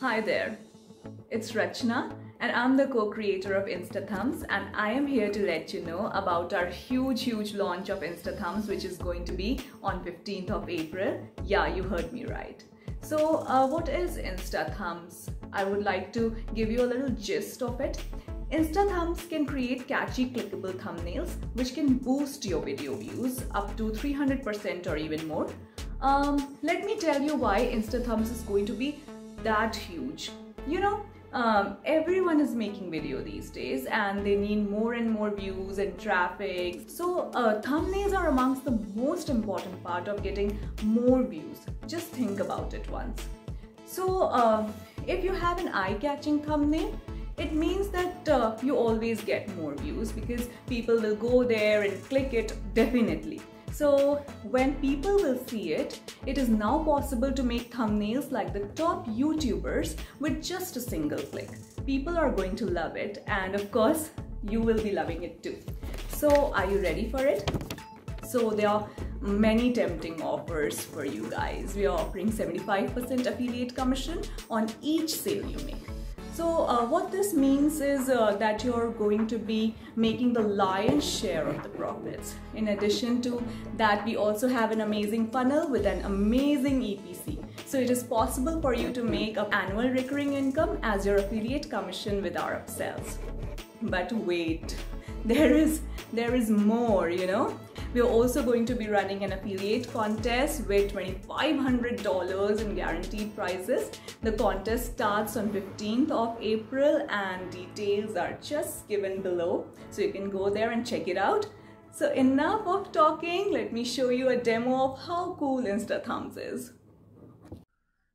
Hi there, it's Rachna and I'm the co-creator of InstaThumbs, and I am here to let you know about our huge launch of InstaThumbs, which is going to be on 15th of April. Yeah, you heard me right. So what is InstaThumbs? I would like to give you a little gist of it. InstaThumbs can create catchy clickable thumbnails which can boost your video views up to 300% or even more. Let me tell you why InstaThumbs is going to be that huge. You know, everyone is making video these days and they need more and more views and traffic. So thumbnails are amongst the most important part of getting more views. Just think about it once. So if you have an eye-catching thumbnail, it means that you always get more views because people will go there and click it definitely. So when people will see it, it is now possible to make thumbnails like the top YouTubers with just a single click. People are going to love it, and of course you will be loving it too. So are you ready for it? So there are many tempting offers for you guys. We are offering 75% affiliate commission on each sale you make. So what this means is that you're going to be making the lion's share of the profits. In addition to that, we also have an amazing funnel with an amazing EPC. So it is possible for you to make an annual recurring income as your affiliate commission with our upsells. But wait, there is more, you know. We are also going to be running an affiliate contest with $2,500 in guaranteed prizes. The contest starts on 15th of April and details are just given below. So you can go there and check it out. So enough of talking, let me show you a demo of how cool InstaThumbs is.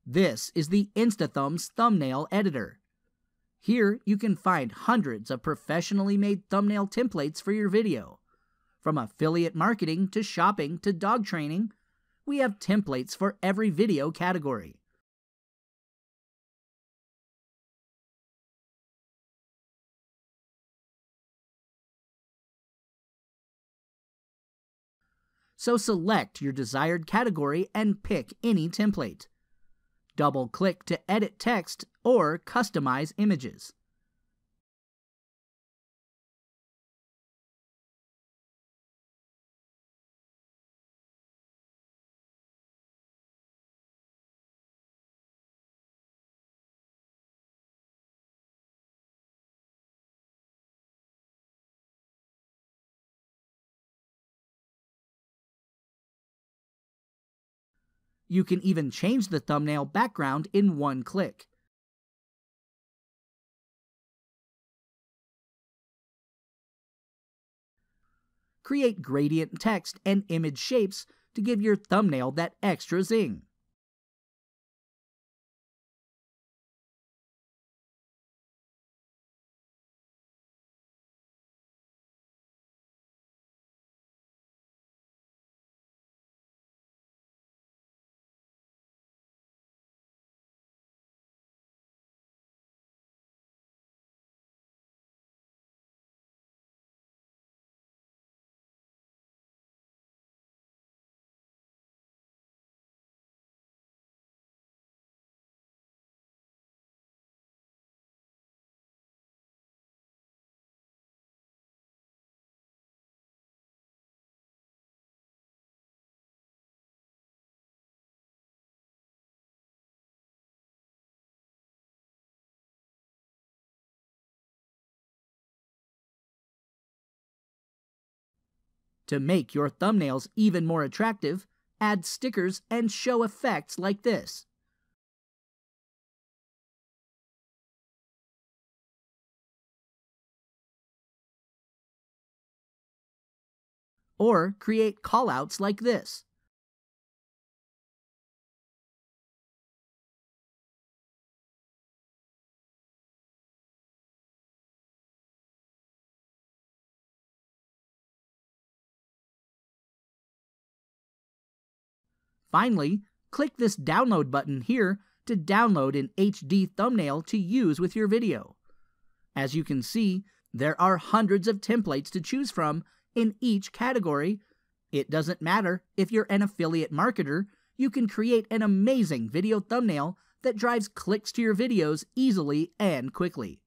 This is the InstaThumbs thumbnail editor. Here you can find hundreds of professionally made thumbnail templates for your video. From affiliate marketing to shopping to dog training, we have templates for every video category. So select your desired category and pick any template. Double-click to edit text or customize images. You can even change the thumbnail background in one click. Create gradient text and image shapes to give your thumbnail that extra zing. To make your thumbnails even more attractive, add stickers and show effects like this. Or create callouts like this. Finally, click this download button here to download an HD thumbnail to use with your video. As you can see, there are hundreds of templates to choose from in each category. It doesn't matter if you're an affiliate marketer, you can create an amazing video thumbnail that drives clicks to your videos easily and quickly.